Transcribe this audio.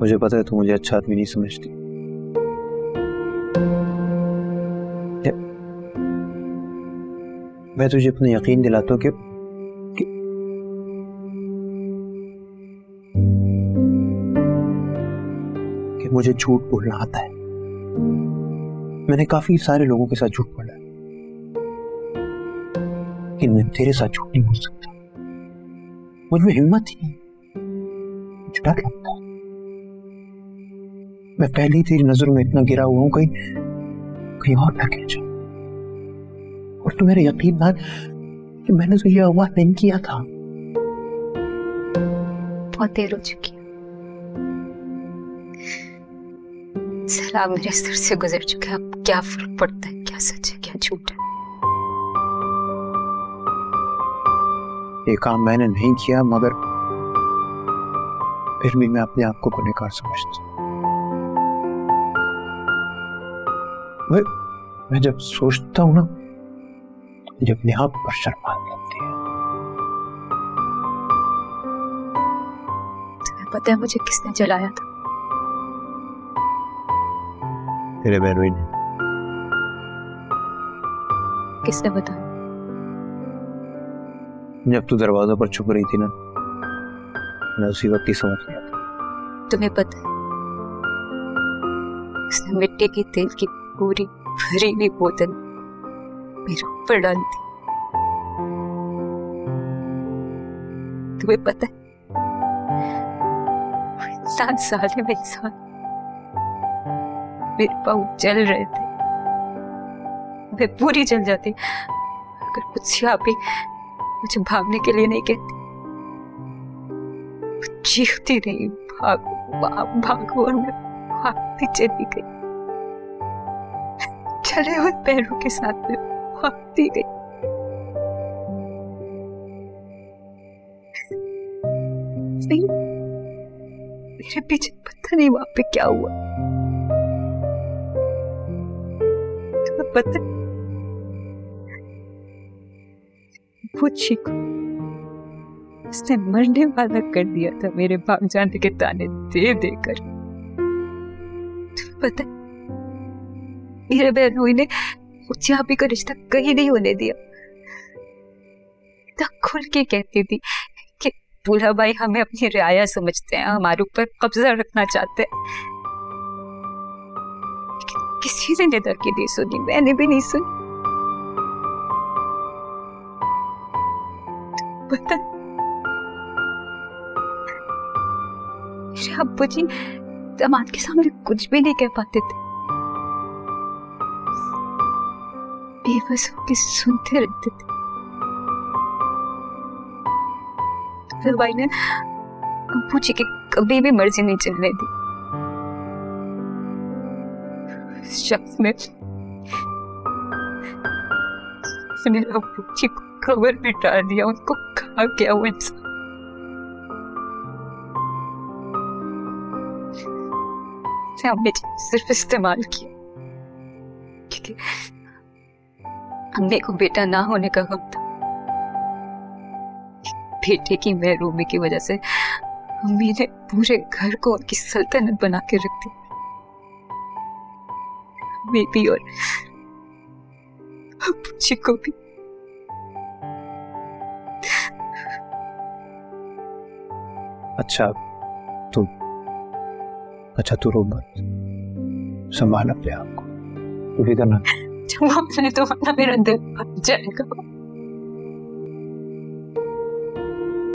मुझे पता है तुम मुझे अच्छा आदमी नहीं समझती। मैं तुझे अपना यकीन दिलाता हूँ कि मुझे झूठ बोलना आता है। मैंने काफी सारे लोगों के साथ झूठ बोला है, लेकिन मैं तेरे साथ झूठ नहीं बोल सकता। मुझ में हिम्मत ही नहीं, मुझे डर लगता है। मैं पहले ही तेरी नजरों में इतना गिरा हुआ हूं, कहीं और ना गिर जाऊं। और तू मेरा यकीन मान कि मैंने तुझे तो अगवा नहीं किया था। और देर हो चुकी है, सारा मेरे सिर से गुजर चुका है। अब क्या फर्क पड़ता है क्या सच है क्या झूठ है? ये काम मैंने नहीं किया, मगर फिर भी मैं अपने आप को गुनहगार समझता हूं। मैं जब सोचता हूं ना, तो मुझे अपने आप पर शर्माने लगती है। तुम्हें पता है मुझे किसने जलाया था? तेरे बहनोई ने। किसने बताया? जब तू दरवाजा पर छुप रही थी ना, मैं उसी वक्त ही समझ गया था। तुम्हें पता है उसने मिट्टी की तेल की पूरी भरी हुई बोतल मेरे ऊपर डाल दी। तुम्हें पता है इंसान साले में इंसान, मेरे पाँव जल रहे थे। मैं पूरी जल जाती अगर कुछ आप ही मुझे भागने के लिए नहीं कहती। चीखती रही भागो भागो भागो, और मैं भागती चली गई। चले हुए पैरों के साथ में भागती गई। नहीं, मेरे पीछे पता नहीं वहां पे क्या हुआ। तो पता वो चीकू, उसने मरने वाला कर दिया था मेरे भाग जाने के ताने दे देकर। तो पता मेरे बहनोई ने मुझे आप ही का रिश्ता कहीं नहीं होने दिया। तब खुल के कहती थी कि दूल्हा भाई हमें अपनी रियाया समझते हैं, हमारे ऊपर कब्जा रखना चाहते हैं। किसी ने निदर की नहीं सुनी, मैंने भी नहीं सुनी। पता मेरे अब्बू जी दामाद के सामने कुछ भी नहीं कह पाते थे, बस होके सुनते रहते थे। फिर भाई ने अब्बू जी की कभी भी मर्जी नहीं चलने दी। शख्स में मेरे अब्बू जी को कवर में डाल दिया, उनको खा गया वो इंसान। हमने सिर्फ इस्तेमाल किया, क्योंकि अम्मे को बेटा ना होने का गम था। बेटे की महरूमी की वजह से अम्मी ने पूरे घर को उनकी सल्तनत बना के रख दी। अम्मी भी और अब्बू जी को भी। अच्छा तू रो मत, संभाल अपने आप को। तू इधर ना, तो अपना मेरा दिल जाएगा।